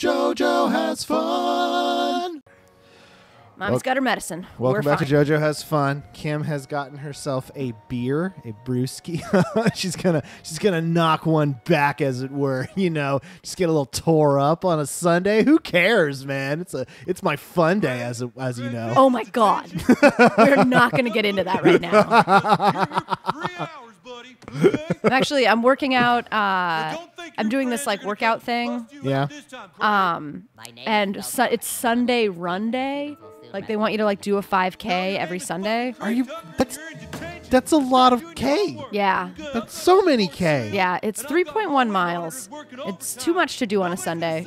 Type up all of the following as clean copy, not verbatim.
Joe-Joe has fun. Mom's got her medicine. Welcome back to Joe-Joe Has Fun. Kim has gotten herself a beer, a brewski. she's gonna knock one back, as it were. You know, just get a little tore up on a Sunday. Who cares, man? It's my fun day, as you know. Oh my God, we're not gonna get into that right now. Actually, I'm working out. I'm doing this like workout thing. Yeah. And it's Sunday Run Day. Like they want you to like do a 5K every Sunday. Are you? That's a lot of K. Yeah. That's so many K. Yeah. It's 3.1 miles. It's too much to do on a Sunday.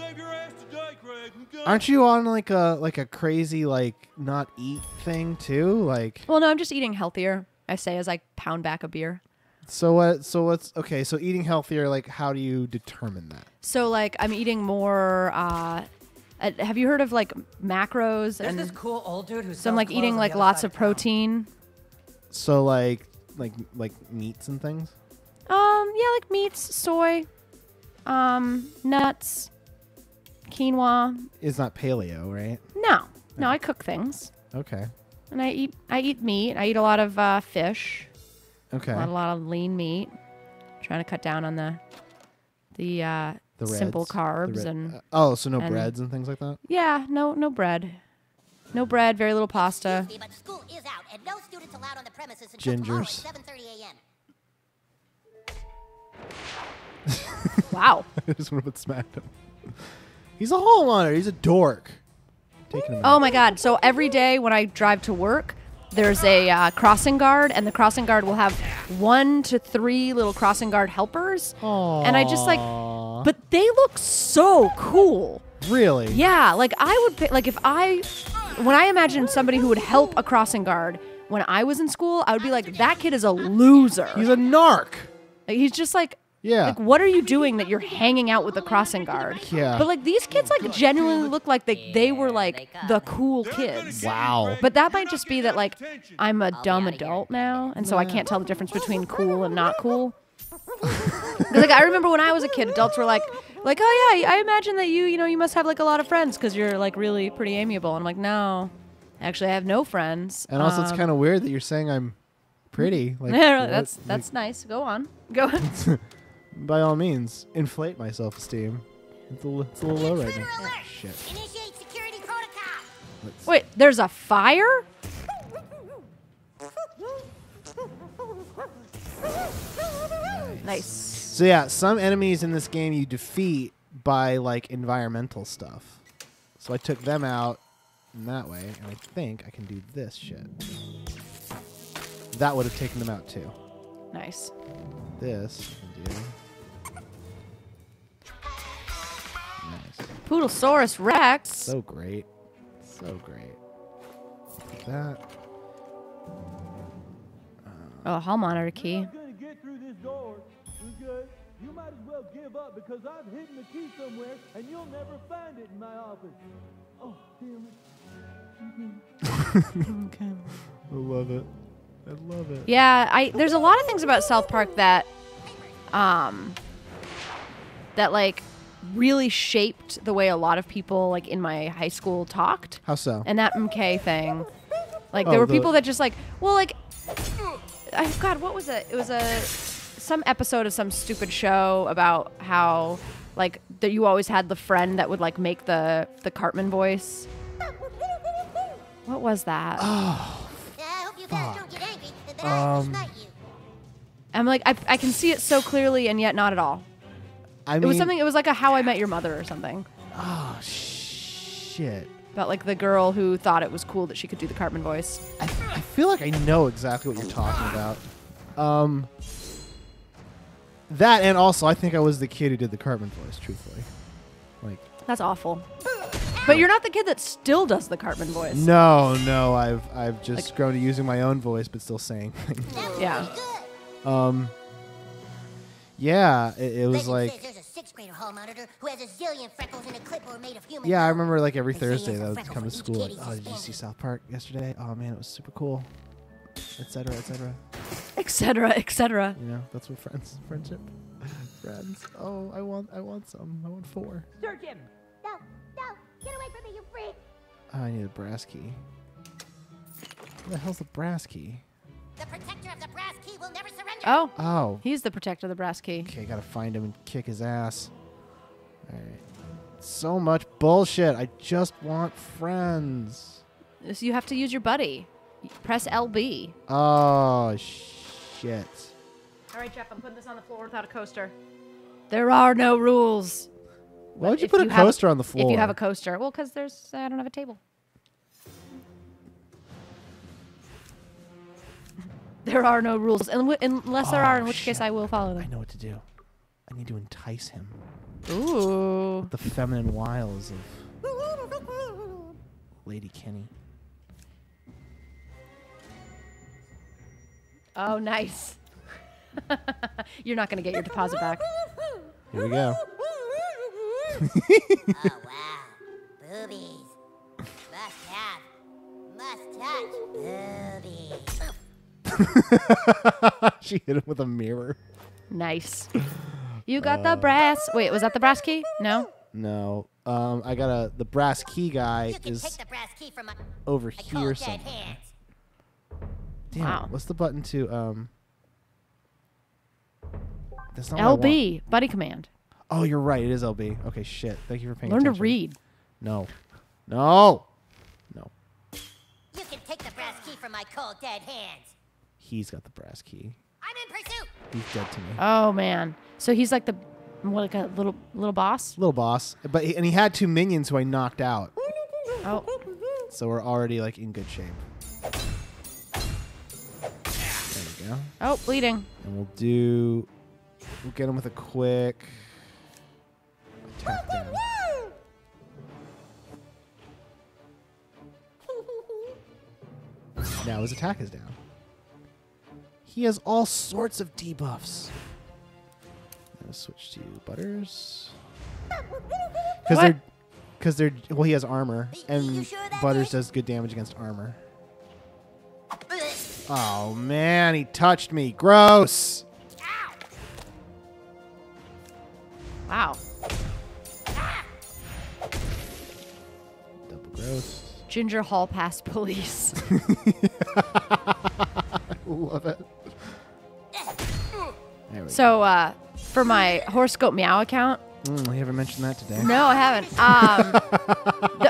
Aren't you on like a crazy like not eat thing too? Like. Well, no, I'm just eating healthier. I say as I pound back a beer. So what? So what's okay? So eating healthier, like, how do you determine that? So like, I'm eating more. Have you heard of like macros? There's this cool old dude who's so I'm like eating like lots of protein. So like meats and things. Yeah, like meats, soy, nuts, quinoa. It's not paleo, right? No, no, I cook things. Okay. And I eat meat. I eat a lot of fish. Okay. A lot of lean meat. Trying to cut down on the simple carbs and oh, so no breads and things like that. Yeah, no bread, no bread. Very little pasta. Excuse me, but school is out and no students allowed on the premises until tomorrow at 7:30 a.m. Wow. I just want to smack him. He's a hole hunter. He's a dork. Taking him out. Oh my God! So every day when I drive to work. There's a crossing guard, and the crossing guard will have 1 to 3 little crossing guard helpers. Aww. And I just like, but they look so cool. Really? Yeah. Like I would pick, like if I, when I imagine somebody who would help a crossing guard when I was in school, I would be like, that kid is a loser. He's a narc. Like, he's just like. Yeah. Like, what are you doing that you're hanging out with the crossing guard? Yeah. But, like, these kids, like, genuinely look like they were, like, the cool kids. Wow. But that might just be that, like, I'm a dumb adult now, and so I can't tell the difference between cool and not cool. Like, I remember when I was a kid, adults were like, oh, yeah, I imagine that you know, you must have, like, a lot of friends because you're, like, really pretty amiable. And I'm like, no, actually, I have no friends. And also, it's kind of weird that you're saying I'm pretty. Like, that's like, nice. Go on. Go on. By all means, inflate my self-esteem. It's a little low right now. Oh, shit. Initiate security protocol. Wait, there's a fire? Nice. So yeah, some enemies in this game you defeat by like environmental stuff. So I took them out in that way, and I think I can do this shit. That would have taken them out too. Nice. This I can do. Nice. Poodlesaurus Rex. So great. So great. Like that. Oh, hall monitor key. You might as well give up because I've hidden the key somewhere and you'll never find it in my office. Oh, damn it. Okay. I love it. I love it. Yeah, there's a lot of things about South Park that that like really shaped the way a lot of people like in my high school talked. How so? And that MK thing. Like there were people that just like, well, like, oh, God, what was it? It was some episode of some stupid show about how like that you always had the friend that would like make the Cartman voice. What was that? Oh, fuck. I'm like, I can see it so clearly and yet not at all. I mean, was something, it was like a How I Met Your Mother or something. Oh, shit. About like the girl who thought it was cool that she could do the Cartman voice. I feel like I know exactly what you're talking about. That and also I think I was the kid who did the Cartman voice, truthfully. Like, that's awful. But you're not the kid that still does the Cartman voice. No, no, I've just like, grown to using my own voice, but still saying things. Yeah. Yeah, it was like. There's a sixth grader hall monitor who has a zillion freckles and a clipboard made of human. Yeah, I remember like every Thursday that would come to school. Like, oh, did you see South Park yesterday? Oh man, it was super cool. Etc. Etc. Etc. Etc. You know, that's what friendship. Friends. Oh, I want some. I want 4. Sir Jim. No, no, get away from me, you freak! I need a brass key. What the hell's the brass key? The protector of the brass key will never surrender. Oh. Oh. He's the protector of the brass key. Okay, gotta find him and kick his ass. All right. So much bullshit. I just want friends. So you have to use your buddy. Press LB. Oh, shit. All right, Jeff, I'm putting this on the floor without a coaster. There are no rules. Why would you put a coaster on the floor? If you have a coaster. Well, because there's, I don't have a table. There are no rules. Unless there are, in which case I will follow them. I know what to do. I need to entice him. Ooh. The feminine wiles of Lady Kenny. Oh, nice. You're not going to get your deposit back. Here we go. Oh, wow. Boobies. Must have. Must touch. Boobies. She hit him with a mirror. Nice. You got the brass. Wait, was that the brass key? No? No. I got the brass key guy is take the brass key from over here somewhere. Damn, wow. What's the button to, That's not LB, buddy command. Oh, you're right. It is LB. Okay, shit. Thank you for paying attention. Learn to read. No. No. No. You can take the brass key from my cold, dead hands. He's got the brass key. I'm in pursuit. He's dead to me. Oh, man. So he's like the, what, like a little boss? Little boss. But he had two minions who I knocked out. Oh. So we're already, like, in good shape. Yeah. Oh, bleeding. And we'll get him with a quick attack down. Now his attack is down. He has all sorts of debuffs. I'm gonna switch to Butters. Because well, he has armor, and Butters does good damage against armor. Oh, man, he touched me. Gross. Ow. Wow. Ah. Double gross. Ginger Hall past police. I love it. There we go. For my horoscope meow account. I haven't mentioned that today. No, I haven't.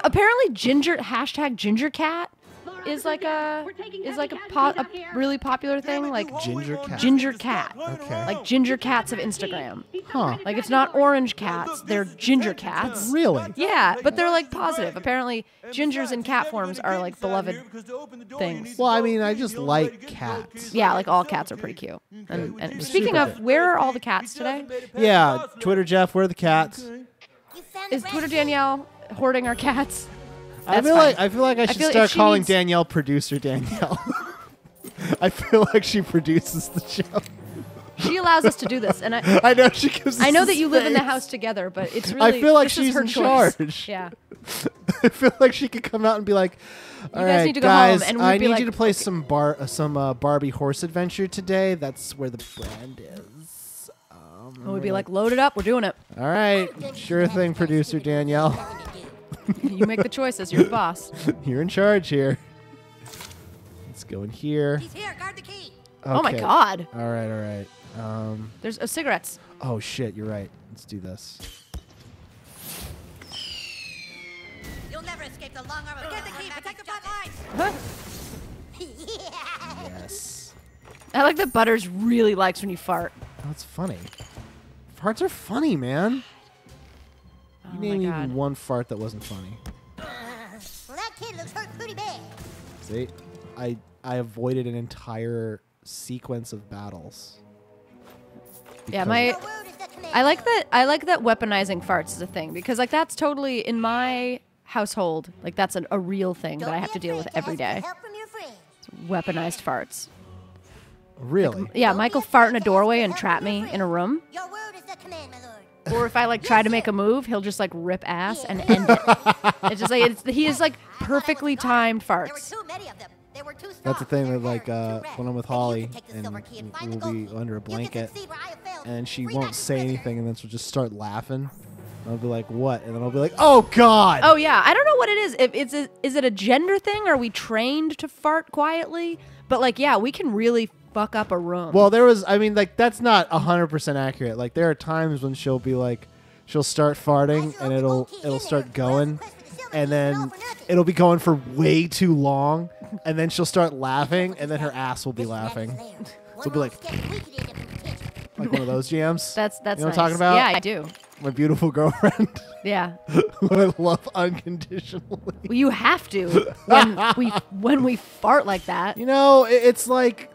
Apparently, #GingerCat. Is like a really popular thing, like ginger cat. Okay. Like ginger cats of Instagram. Huh. Like it's not orange cats, they're ginger cats. Really? Yeah, but they're like positive. Apparently, gingers in cat forms are like beloved things. Well, I mean, I just like cats. Yeah, like all cats are pretty cute. And speaking of, where are all the cats today? Yeah, Twitter Jeff, where are the cats? Is Twitter Danielle hoarding our cats? I feel like I should start calling Danielle producer Danielle. I feel like she produces the show. She allows us to do this, and I know she gives. I know that you live in the house together, but it's really. I feel like she's in charge. Yeah. I feel like she could come out and be like, "All right, guys, I need you to play some Barbie Horse Adventure today. That's where the brand is." We'd be like, "Load it up, we're doing it." All right, sure thing, producer Danielle. You make the choices. You're the boss. You're in charge here. Let's go in here. He's here. Guard the key. Okay. Oh, my God. All right. All right. There's cigarettes. Oh, shit. You're right. Let's do this. You'll never escape the long arm. Get the key. Protect the front lines. Huh? Yes. I like that Butters really likes when you fart. That's funny. Farts are funny, man. You didn't even one fart that wasn't funny. Well, that kid looks hurt pretty bad. See, I avoided an entire sequence of battles. Yeah, I like that weaponizing farts is a thing because like that's totally in my household. Like that's a real thing that I have to deal with every day. Weaponized farts. Really? Like, yeah, Michael fart in a doorway and trap me in a room. Your word is the command, my lord. Or if I like try to make a move, he'll just like rip ass and end it. It's just like he is like perfectly timed farts. There were too many of them. They were too strong. That's the thing with like when I'm with Holly and we'll be under a blanket and she won't say anything and then she'll just start laughing. And I'll be like, what? And then I'll be like, oh, God. Oh, yeah. I don't know what it is. If it's a, is it a gender thing? Are we trained to fart quietly? But, like, yeah, we can really fuck up a room. Well, there was, I mean, like, that's not 100% accurate. Like, there are times when she'll be like, she'll start farting and it'll start going. And then it'll be going for way too long. And then she'll start laughing. And then her ass will be laughing. So it'll be like one of those jams. That's you know nice. What I'm talking about? Yeah, I do. My beautiful girlfriend. Yeah. Who I love unconditionally. Well, you have to when we fart like that. You know, it's like,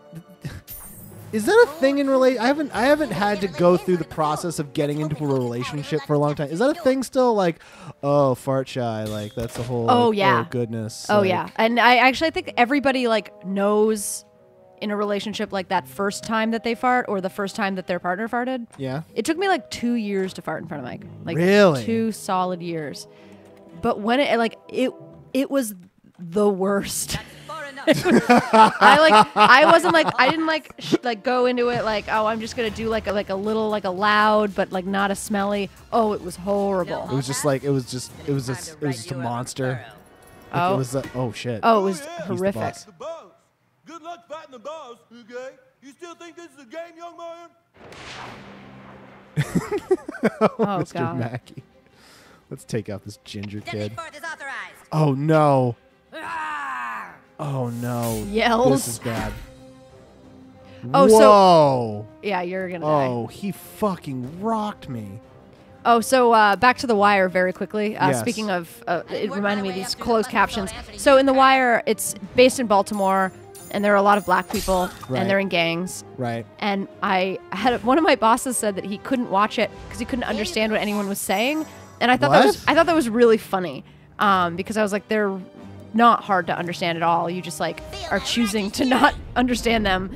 is that a thing in relation? I haven't had to go through the process of getting into a relationship for a long time. Is that a thing still? Like, oh, fart shy. Like, that's the whole. Oh, like, yeah. Oh, goodness. Oh, like, yeah. And I think everybody like knows in a relationship like that first time that they fart or the first time that their partner farted. Yeah. It took me like 2 years to fart in front of Mike. Like, really? 2 solid years. But when it like it was the worst. I didn't go into it like, oh, I'm just gonna do like a loud but like not a smelly. Oh, it was horrible. It was just like it was just a monster. Like, oh, it was a, oh shit. Oh, it was horrific. Good luck fighting the boss. Okay, you still think this is a game, young man? Oh, Mr. God. Mackey. Let's take out this ginger kid. Oh no. Oh no! Yells. This is bad. Oh, whoa. So yeah, you're gonna die. Oh, he fucking rocked me. Oh, so back to The Wire very quickly. Yes. Speaking of, it reminded me of these closed captions. So in The Wire, it's based in Baltimore, and there are a lot of black people, right, and they're in gangs. Right. And I had one of my bosses said that he couldn't watch it because he couldn't understand what anyone was saying, and I thought that was really funny, because I was like, they're not hard to understand at all. You just like are choosing to not understand them.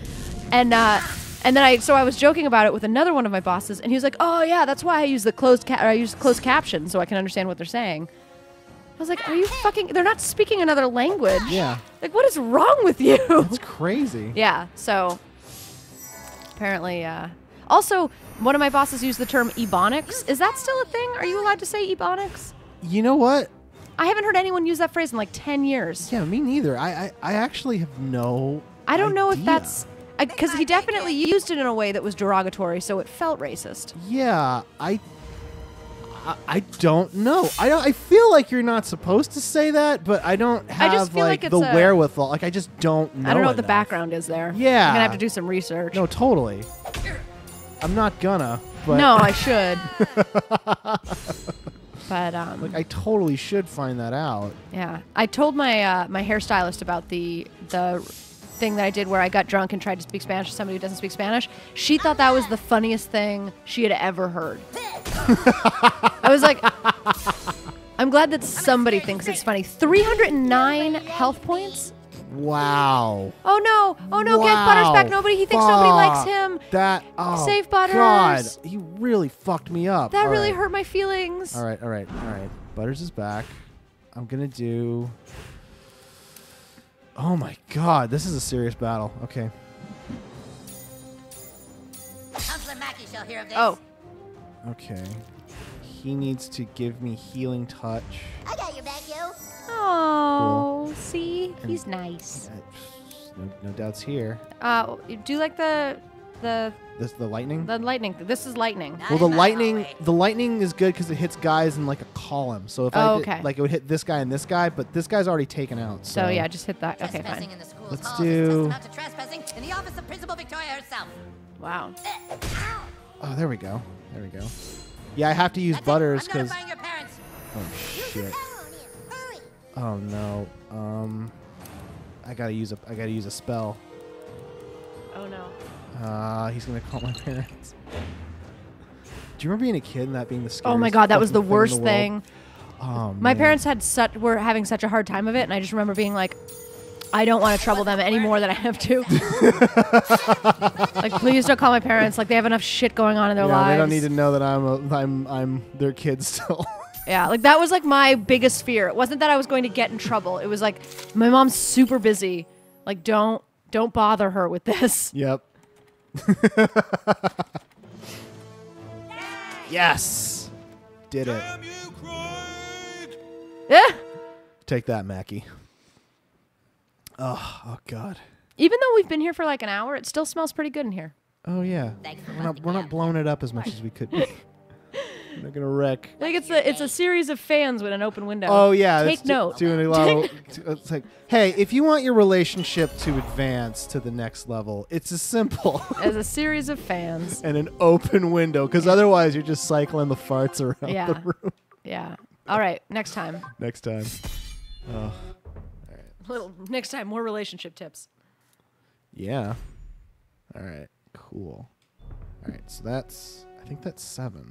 And then I was joking about it with another one of my bosses, and he was like, "Oh yeah, that's why I use the closed caption so I can understand what they're saying." I was like, "Are you fucking? They're not speaking another language." Yeah. Like, what is wrong with you? That's crazy. Yeah. So apparently, also one of my bosses used the term ebonics. Is that still a thing? Are you allowed to say ebonics? You know what? I haven't heard anyone use that phrase in like 10 years. Yeah, me neither. I actually have no I don't idea. Know if that's... Because he definitely used it in a way that was derogatory, so it felt racist. Yeah, I don't know. I feel like you're not supposed to say that, but I don't have like the wherewithal. Like, I just don't know. I don't know what the background is there. Yeah. I'm going to have to do some research. No, totally. I'm not gonna, but... No, I should. But like, I totally should find that out. Yeah, I told my my hairstylist about the thing that I did where I got drunk and tried to speak Spanish to somebody who doesn't speak Spanish. She thought that was the funniest thing she had ever heard. I was like, I'm glad that somebody thinks it's funny. 309 health points. Wow. Oh no! Oh no! Wow. Get Butters back. Nobody. He thinks nobody likes him. That. Oh, save Butters. God, he really fucked me up. That all really hurt my feelings. All right. All right. All right. Butters is back. I'm gonna do. Oh my God! This is a serious battle. Okay. Counselor Mackey shall hear of this. Oh. Okay. He needs to give me healing touch. I got your back, yo. Oh, cool. See, and he's nice. No doubts here. Do you like the lightning? The lightning. This is lightning. Well, the lightning is good because it hits guys in like a column. So if like it would hit this guy and this guy, but this guy's already taken out. So yeah, just hit that. Okay, fine. Let's do. Trespassing in the office of Principal Victoria herself. Wow. Oh, there we go. There we go. Yeah, I have to use Butters because. Oh shit. Oh no! I gotta use a spell. Oh no! He's gonna call my parents. Do you remember being a kid and that being the scariest? Oh my God, that was the worst thing. Oh, my parents were having such a hard time of it, and I just remember being like, I don't want to trouble them any more than I have to. Like, please don't call my parents. Like, they have enough shit going on in their lives. They don't need to know that I'm their kid still. Yeah, like that was like my biggest fear. It wasn't that I was going to get in trouble. It was like, my mom's super busy. Like, don't bother her with this. Yep. Yes. did it. Take that, Mackie. Oh God. Even though we've been here for like an hour, it still smells pretty good in here. Oh yeah. We're not blowing it up as much as we could be. They're gonna wreck. Like it's a series of fans with an open window. Oh yeah, take note. It's like, hey, if you want your relationship to advance to the next level, it's as simple as a series of fans and an open window, because otherwise you're just cycling the farts around the room. Yeah. All right. Next time. Next time. Oh. All right. Next time, more relationship tips. Yeah. All right. Cool. All right. So that's. I think that's 7.